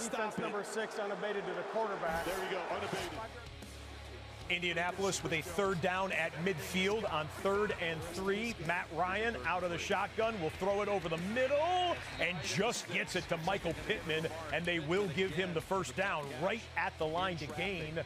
Defense number 6 unabated to the quarterback. There we go, unabated. Indianapolis with a third down at midfield on 3rd and 3. Matt Ryan out of the shotgun will throw it over the middle and just gets it to Michael Pittman, and they will give him the first down right at the line to gain.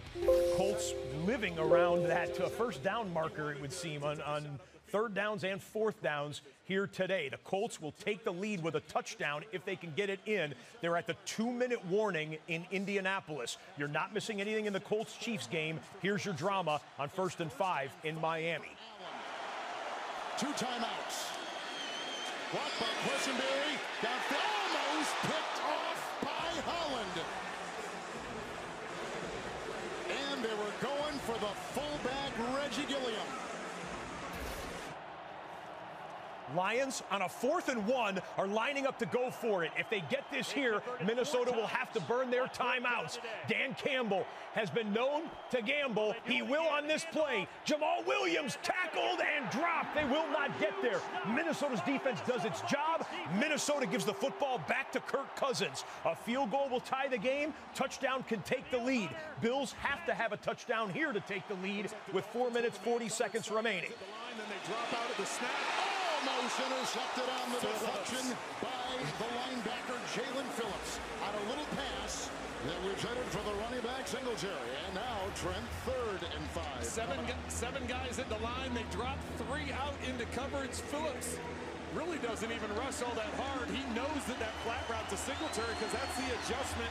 Colts living around that first down marker, it would seem, on third downs and fourth downs here today. The Colts will take the lead with a touchdown if they can get it in. They're at the 2-minute warning in Indianapolis. You're not missing anything in the Colts-Chiefs game. Here's your drama on 1st and 5 in Miami. Two timeouts. Blocked by Cressenberry. Almost picked off by Holland. And they were going for the fullback, Reggie Gilliam. Lions on a 4th and 1 are lining up to go for it. If they get this here, Minnesota will have to burn their timeouts. Dan Campbell has been known to gamble. He will on this play. Jamal Williams tackled and dropped. They will not get there. Minnesota's defense does its job. Minnesota gives the football back to Kirk Cousins. A field goal will tie the game. Touchdown can take the lead. Bills have to have a touchdown here to take the lead with 4 minutes, 40 seconds remaining. Then they drop out of the snap. Almost intercepted on the deflection by the linebacker Jalen Phillips on a little pass that was headed for the running back Singletary. And now Trent, 3rd and 5. Seven guys at the line. They dropped 3 out into coverage. Phillips really doesn't even rush all that hard. He knows that flat route to Singletary, because that's the adjustment.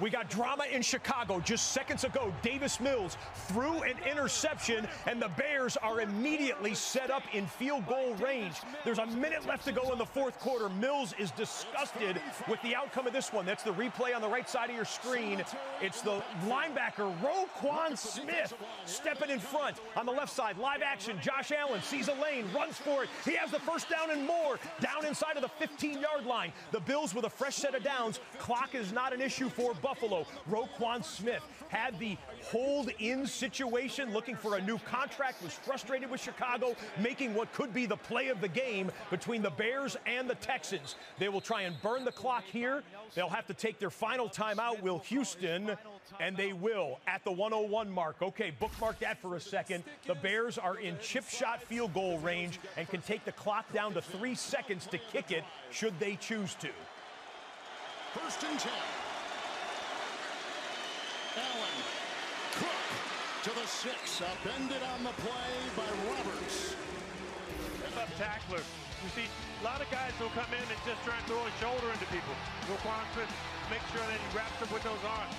We got drama in Chicago just seconds ago. Davis Mills threw an interception, and the Bears are immediately set up in field goal range. There's a minute left to go in the 4th quarter. Mills is disgusted with the outcome of this one. That's the replay on the right side of your screen. It's the linebacker Roquan Smith stepping in front. On the left side, live action, Josh Allen sees a lane, runs for it. He has the first down and more. Down inside of the 15-yard line. The Bills with a fresh set of downs. Clock is not an issue for Buffalo. Roquan Smith had the hold-in situation, looking for a new contract, was frustrated with Chicago, making what could be the play of the game between the Bears and the Texans. They will try and burn the clock here. They'll have to take their final timeout, will Houston, and they will at the 101 mark. Okay, bookmark that for a second. The Bears are in chip shot field goal range and can take the clock down to 3 seconds to kick it should they choose to. 1st and 10. Allen, Cook to the 6, upended on the play by Roberts. That left tackler. You see, a lot of guys will come in and just try and throw his shoulder into people. Roquan Smith makes sure that he wraps up with those arms.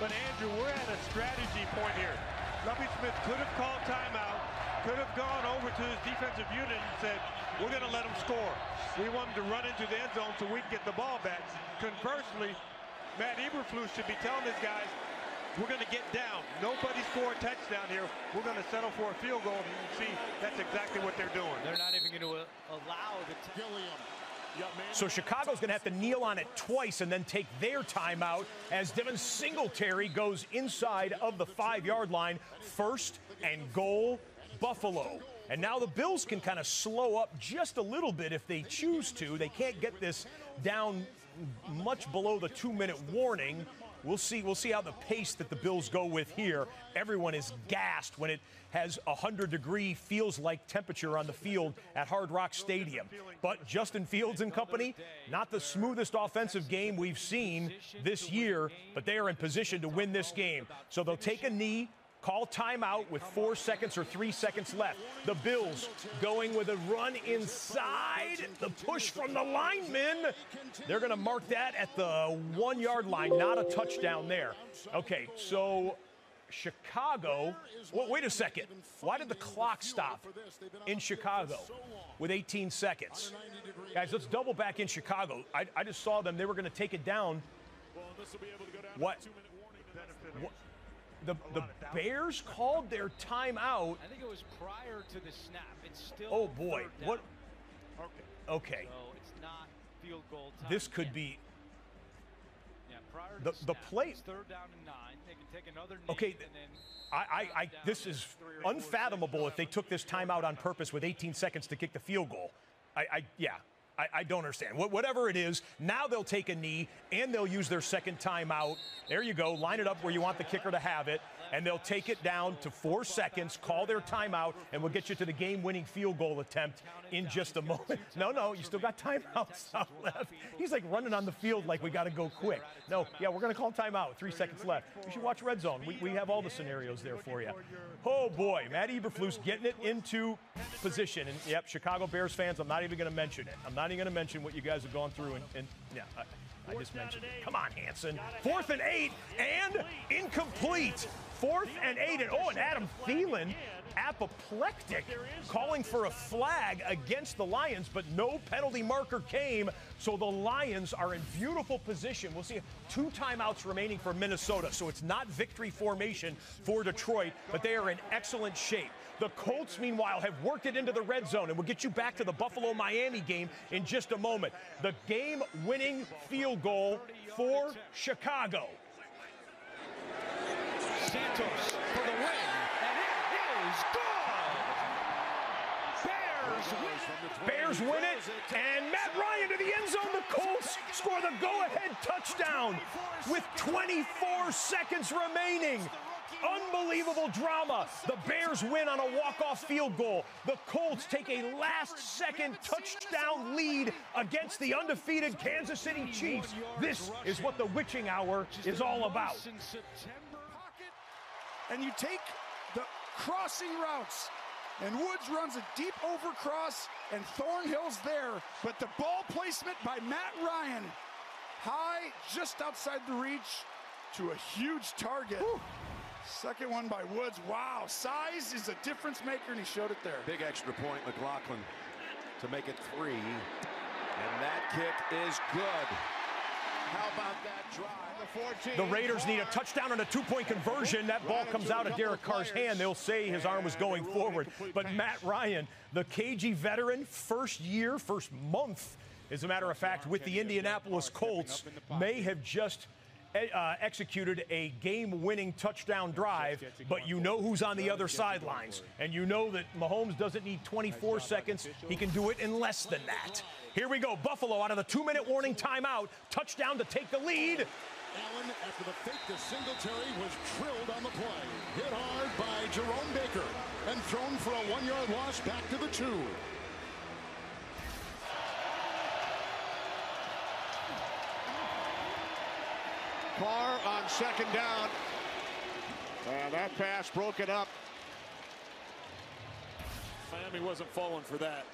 But, Andrew, we're at a strategy point here. Lovie Smith could have called timeout, could have gone over to his defensive unit and said, we're going to let him score. We want him to run into the end zone so we can get the ball back. Conversely, Matt Eberflus should be telling his guys, we're going to get down. Nobody scored a touchdown here. We're going to settle for a field goal. You can see that's exactly what they're doing. They're not even going to allow the Gilliam. So Chicago's going to have to kneel on it twice and then take their timeout as Devon Singletary goes inside of the 5-yard line. 1st and goal, Buffalo. And now the Bills can kind of slow up just a little bit if they choose to. They can't get this down much below the 2-minute warning. We'll see how the pace that the Bills go with here. Everyone is gassed when it has 100-degree feels-like temperature on the field at Hard Rock Stadium. But Justin Fields and company, not the smoothest offensive game we've seen this year, but they are in position to win this game. So they'll take a knee, call timeout with 4 seconds or 3 seconds left. The Bills going with a run inside. The push from the linemen. They're going to mark that at the 1-yard line. Not a touchdown there. Okay, so Chicago. Well, wait a second. Why did the clock stop in Chicago with 18 seconds? Guys, let's double back in Chicago. I just saw them. They were going to take it down. What? The Bears called their timeout. I think it was prior to the snap. It's still. Oh boy, what? Okay. So it's not field goal time. This could be. Yeah, prior to the play. It's 3rd down and 9. They can take another knee. Okay. And then this is unfathomable if they took this timeout on purpose with 18 seconds to kick the field goal. Yeah. I don't understand. Whatever it is, now they'll take a knee, and they'll use their second timeout. There you go. Line it up where you want the kicker to have it, and they'll take it down to 4 seconds, call their timeout, and we'll get you to the game-winning field goal attempt in just a moment. No, you still got timeouts out left. He's like running on the field like we got to go quick. No, yeah, we're going to call timeout. 3 seconds left. You should watch Red Zone. We have all the scenarios there for you. Oh, boy. Matt Eberflus getting it into position. And, yep, Chicago Bears fans, I'm not even going to mention it. I'm not even going to mention what you guys have gone through. And yeah, I just mentioned it. Come on, Hanson. 4th and 8 and incomplete. 4th and 8. And, oh, and Adam Thielen, apoplectic, calling for a flag against the Lions, but no penalty marker came. So the Lions are in beautiful position. We'll see 2 timeouts remaining for Minnesota. So it's not victory formation for Detroit, but they are in excellent shape. The Colts, meanwhile, have worked it into the red zone, and we'll get you back to the Buffalo-Miami game in just a moment. The game-winning field goal for Chicago. Santos for the win, and it is good! Bears win it, and Matt Ryan to the end zone. The Colts score the go-ahead touchdown with 24 seconds remaining. Unbelievable drama. The Bears win on a walk-off field goal. The Colts take a last-second touchdown lead against the undefeated Kansas City Chiefs. This is what the witching hour is all about. And you take the crossing routes, and Woods runs a deep over cross, and Thornhill's there, but the ball placement by Matt Ryan, high, just outside the reach, to a huge target. Whew. Second one by Woods. Wow, size is a difference maker, and he showed it there. Big extra point, McLaughlin, to make it 3, and that kick is good. How about that drive? The Raiders need a touchdown and a 2-point conversion. That ball comes out of Derek Carr's hand. They'll say his arm was going forward. But Matt Ryan, the KG veteran, first year, first month, as a matter of fact, with the Indianapolis Colts, may have just executed a game-winning touchdown drive, but you know who's on the other sidelines, and you know that Mahomes doesn't need 24 seconds. He can do it in less than that. Here we go. Buffalo out of the 2-minute warning timeout. Touchdown to take the lead. Allen, after the fake to Singletary, was drilled on the play. Hit hard by Jerome Baker and thrown for a 1-yard loss back to the 2. Carr on 2nd down. And that pass broken up. Miami wasn't falling for that.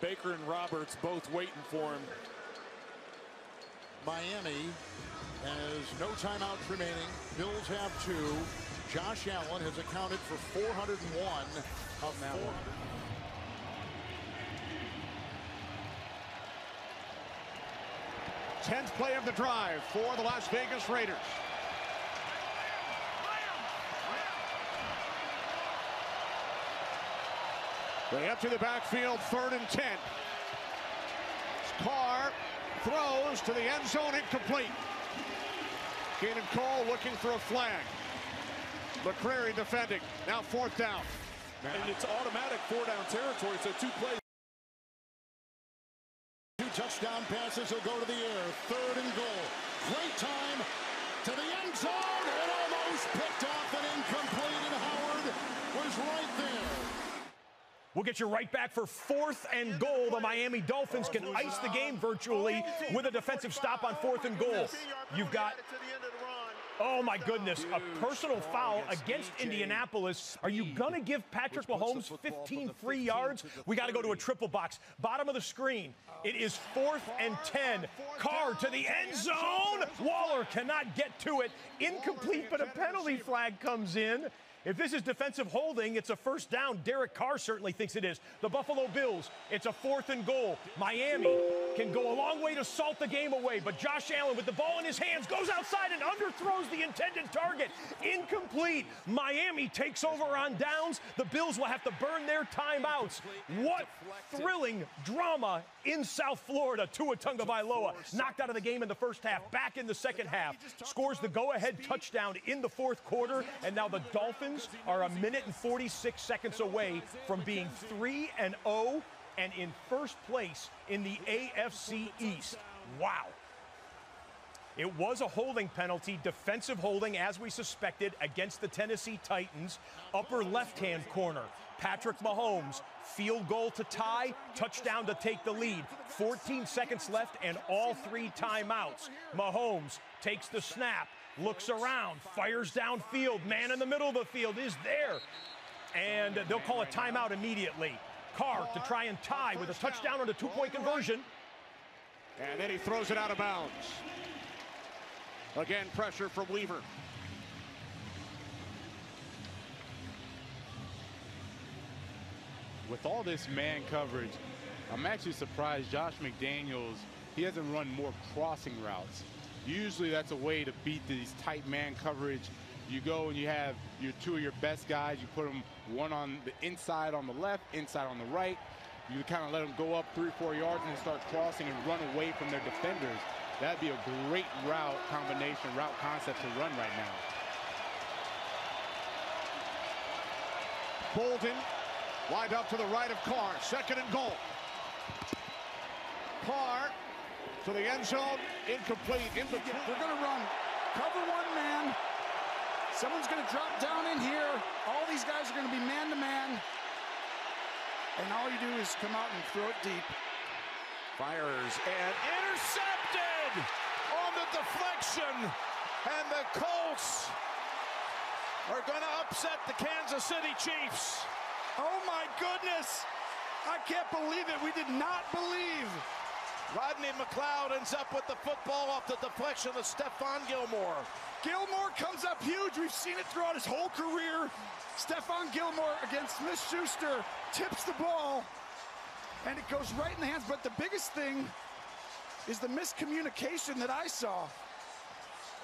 Baker and Roberts both waiting for him. Miami has no timeouts remaining. Bills have 2. Josh Allen has accounted for 401 of now. Tenth play of the drive for the Las Vegas Raiders. They up to the backfield, 3rd and 10. Carr throws to the end zone, incomplete. Keenan Cole looking for a flag. McCrary defending. Now 4th down. And it's automatic 4-down territory, so 2 plays. 2 touchdown passes will go to the air. 3rd and goal. Great time to the end zone. It almost picked off and incomplete, and Howard was right there. We'll get you right back for 4th and goal. The Miami Dolphins can ice the game virtually with a defensive stop on 4th and goal. You've got, oh my goodness, a personal foul against Indianapolis. Are you going to give Patrick Mahomes 15 free yards? We got to go to a triple box. Bottom of the screen. It is 4th and 10. Carr to the end zone. Waller cannot get to it. Incomplete, but a penalty flag comes in. If this is defensive holding, it's a 1st down. Derek Carr certainly thinks it is. The Buffalo Bills, it's a 4th and goal. Miami can go a long way to salt the game away, but Josh Allen with the ball in his hands goes outside and underthrows the intended target. Incomplete. Miami takes over on downs. The Bills will have to burn their timeouts. What thrilling drama in South Florida. Tua Tagovailoa knocked out of the game in the 1st half, back in the 2nd half, scores the go-ahead touchdown in the 4th quarter, and now the Dolphins are 1 minute and 46 seconds away from being 3-0 and in first place in the AFC East. Wow. It was a holding penalty, defensive holding, as we suspected, against the Tennessee Titans. Upper left-hand corner, Patrick Mahomes, field goal to tie, touchdown to take the lead. 14 seconds left and all three timeouts. Mahomes takes the snap, looks around, fires downfield, man in the middle of the field is there. And they'll call a timeout immediately. Carr to try and tie with a touchdown on a two-point conversion. And then he throws it out of bounds. Again, pressure from Weaver. With all this man coverage, I'm actually surprised Josh McDaniels, he hasn't run more crossing routes. Usually that's a way to beat these tight man coverage. You go and you have your two of your best guys, you put them one on the inside on the left, inside on the right. You kind of let them go up 3 or 4 yards and start crossing and run away from their defenders. That'd be a great route combination, route concept to run right now. Bolden wide up to the right of Carr, second and goal. Carr to the end zone, incomplete. They're going to run cover one man. Someone's going to drop down in here. All these guys are going to be man to man. And all you do is come out and throw it deep. Fires and intercepted on the deflection, and the Colts are going to upset the Kansas City Chiefs. Oh my goodness, I can't believe it. We did not believe. Rodney McLeod ends up with the football off the deflection of Stephon Gilmore. Gilmore comes up huge. We've seen it throughout his whole career. Stephon Gilmore against Smith-Schuster tips the ball, and it goes right in the hands. But the biggest thing is the miscommunication that I saw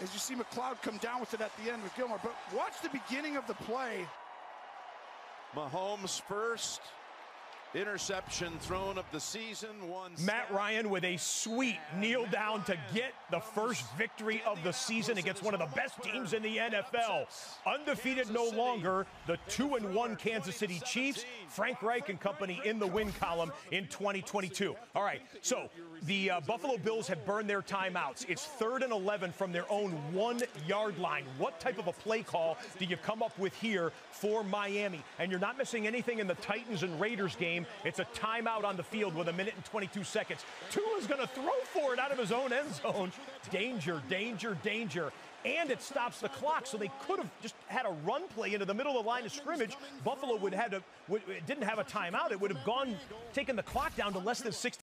as you see McLeod come down with it at the end with Gilmore. But watch the beginning of the play. Mahomes' first interception thrown of the season. Matt Ryan with a sweet kneel down to get the first victory of the season against one of the best teams in the NFL. Undefeated no longer, the 2-1 Kansas City Chiefs, Frank Reich and company in the win column in 2022. All right, so the Buffalo Bills have burned their timeouts. It's 3rd and 11 from their own 1-yard line. What type of a play call do you come up with here for Miami? And you're not missing anything in the Titans and Raiders game. It's a timeout on the field with 1 minute and 22 seconds. Tua's going to throw for it out of his own end zone. Danger, danger, danger. And it stops the clock, so they could have just had a run play into the middle of the line of scrimmage. Buffalo would have had didn't have a timeout. It would have taken the clock down to less than 60.